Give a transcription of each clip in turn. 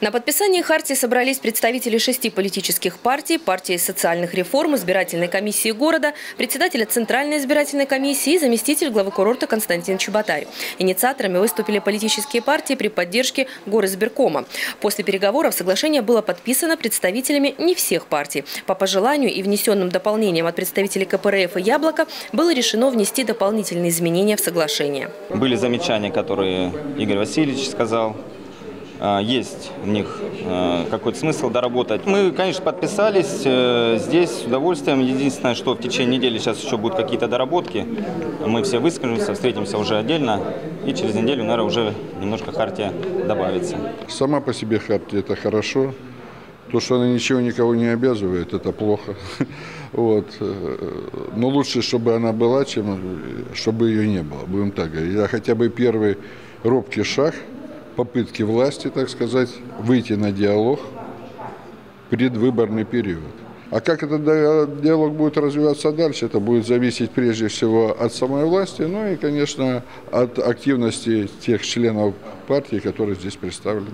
На подписание хартии собрались представители 6 политических партий, партии социальных реформ, избирательной комиссии города, председателя Центральной избирательной комиссии и заместитель главы курорта Константин Чубатай. Инициаторами выступили политические партии при поддержке Горизбиркома. После переговоров соглашение было подписано представителями не всех партий. По пожеланию и внесенным дополнениям от представителей КПРФ и «Яблоко» было решено внести дополнительные изменения в соглашение. Были замечания, которые Игорь Васильевич сказал. Есть в них какой-то смысл доработать. Мы, конечно, подписались здесь с удовольствием. Единственное, что в течение недели сейчас еще будут какие-то доработки. Мы все выскажемся, встретимся уже отдельно. И через неделю, наверное, уже немножко хартия добавится. Сама по себе хартия – это хорошо. То, что она ничего никого не обязывает, это плохо. Вот. Но лучше, чтобы она была, чем чтобы ее не было. Будем так говорить. А хотя бы первый робкий шаг – попытки власти, так сказать, выйти на диалог в предвыборный период. А как этот диалог будет развиваться дальше, это будет зависеть прежде всего от самой власти, ну и, конечно, от активности тех членов партии, которые здесь представлены.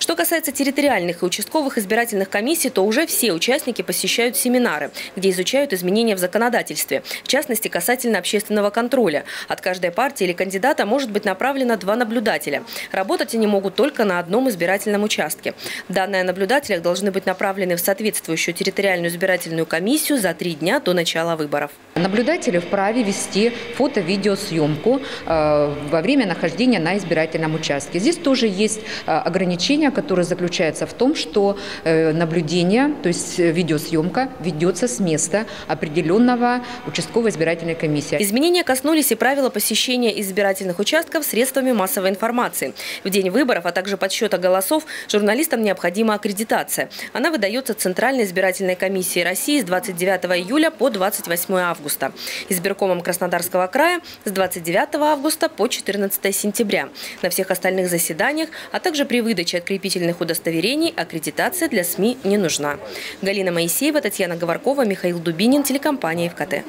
Что касается территориальных и участковых избирательных комиссий, то уже все участники посещают семинары, где изучают изменения в законодательстве, в частности, касательно общественного контроля. От каждой партии или кандидата может быть направлено 2 наблюдателя. Работать они могут только на одном избирательном участке. Данные о наблюдателях должны быть направлены в соответствующую территориальную избирательную комиссию за 3 дня до начала выборов. Наблюдатели вправе вести фото-видеосъемку во время нахождения на избирательном участке. Здесь тоже есть ограничения, который заключается в том, что наблюдение, то есть видеосъемка, ведется с места определенного участковой избирательной комиссии. Изменения коснулись и правила посещения избирательных участков средствами массовой информации. В день выборов, а также подсчета голосов, журналистам необходима аккредитация. Она выдается Центральной избирательной комиссии России с 29 июля по 28 августа, избиркомом Краснодарского края с 29 августа по 14 сентября. На всех остальных заседаниях, а также при выдаче открытия крепительных удостоверений аккредитация для СМИ не нужна. Галина Моисеева, Татьяна Говоркова, Михаил Дубинин, телекомпания «Эфкате».